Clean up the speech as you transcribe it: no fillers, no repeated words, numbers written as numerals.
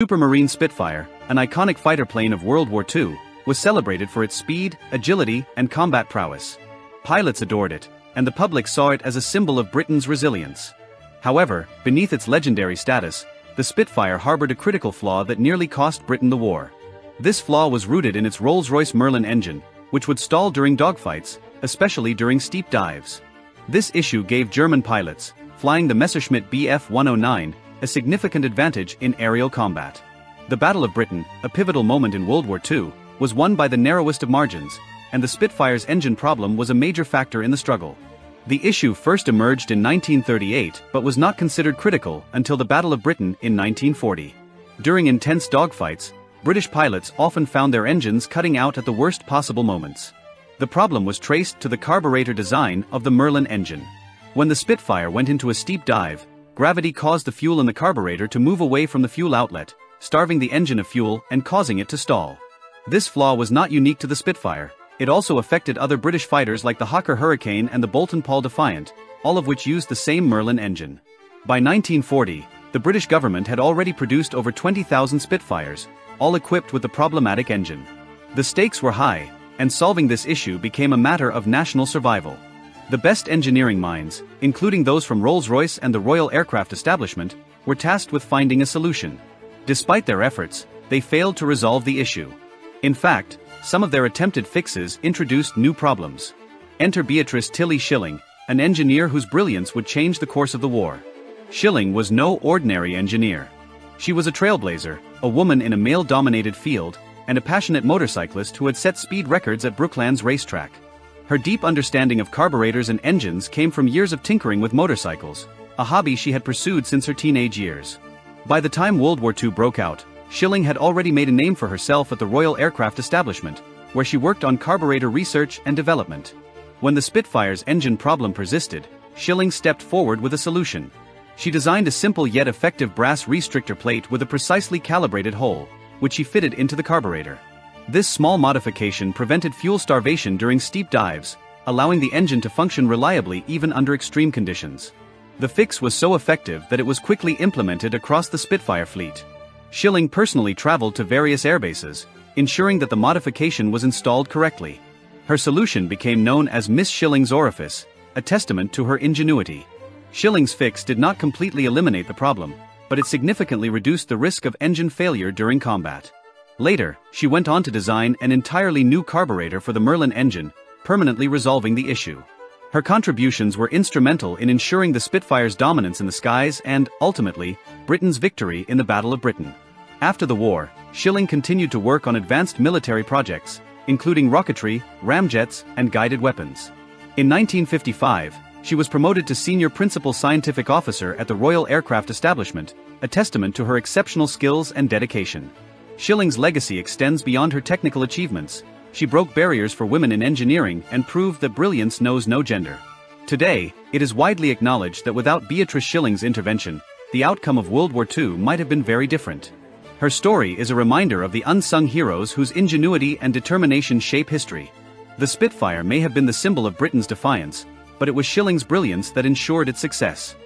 Supermarine Spitfire, an iconic fighter plane of World War II, was celebrated for its speed, agility, and combat prowess. Pilots adored it, and the public saw it as a symbol of Britain's resilience. However, beneath its legendary status, the Spitfire harbored a critical flaw that nearly cost Britain the war. This flaw was rooted in its Rolls-Royce Merlin engine, which would stall during dogfights, especially during steep dives. This issue gave German pilots, flying the Messerschmitt Bf 109, a significant advantage in aerial combat. The Battle of Britain, a pivotal moment in World War II, was won by the narrowest of margins, and the Spitfire's engine problem was a major factor in the struggle. The issue first emerged in 1938 but was not considered critical until the Battle of Britain in 1940. During intense dogfights, British pilots often found their engines cutting out at the worst possible moments. The problem was traced to the carburetor design of the Merlin engine. When the Spitfire went into a steep dive, gravity caused the fuel in the carburetor to move away from the fuel outlet, starving the engine of fuel and causing it to stall. This flaw was not unique to the Spitfire, it also affected other British fighters like the Hawker Hurricane and the Bolton Paul Defiant, all of which used the same Merlin engine. By 1940, the British government had already produced over 20,000 Spitfires, all equipped with the problematic engine. The stakes were high, and solving this issue became a matter of national survival. The best engineering minds, including those from Rolls-Royce and the Royal Aircraft Establishment, were tasked with finding a solution. Despite their efforts, they failed to resolve the issue. In fact, some of their attempted fixes introduced new problems. Enter Beatrice Tilly Shilling, an engineer whose brilliance would change the course of the war. Shilling was no ordinary engineer. She was a trailblazer, a woman in a male-dominated field, and a passionate motorcyclist who had set speed records at Brooklands Racetrack. Her deep understanding of carburetors and engines came from years of tinkering with motorcycles, a hobby she had pursued since her teenage years. By the time World War II broke out, Shilling had already made a name for herself at the Royal Aircraft Establishment, where she worked on carburetor research and development. When the Spitfire's engine problem persisted, Shilling stepped forward with a solution. She designed a simple yet effective brass restrictor plate with a precisely calibrated hole, which she fitted into the carburetor. This small modification prevented fuel starvation during steep dives, allowing the engine to function reliably even under extreme conditions. The fix was so effective that it was quickly implemented across the Spitfire fleet. Shilling personally traveled to various airbases, ensuring that the modification was installed correctly. Her solution became known as Miss Shilling's Orifice, a testament to her ingenuity. Shilling's fix did not completely eliminate the problem, but it significantly reduced the risk of engine failure during combat. Later, she went on to design an entirely new carburetor for the Merlin engine, permanently resolving the issue. Her contributions were instrumental in ensuring the Spitfire's dominance in the skies and, ultimately, Britain's victory in the Battle of Britain. After the war, Shilling continued to work on advanced military projects, including rocketry, ramjets, and guided weapons. In 1955, she was promoted to Senior Principal Scientific Officer at the Royal Aircraft Establishment, a testament to her exceptional skills and dedication. Shilling's legacy extends beyond her technical achievements. She broke barriers for women in engineering and proved that brilliance knows no gender. Today, it is widely acknowledged that without Beatrice Shilling's intervention, the outcome of World War II might have been very different. Her story is a reminder of the unsung heroes whose ingenuity and determination shape history. The Spitfire may have been the symbol of Britain's defiance, but it was Shilling's brilliance that ensured its success.